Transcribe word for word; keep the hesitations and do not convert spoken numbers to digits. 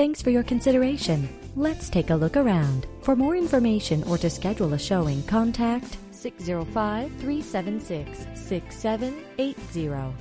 Thanks for your consideration. Let's take a look around. For more information or to schedule a showing, contact six zero five, three seven six, six seven eight zero.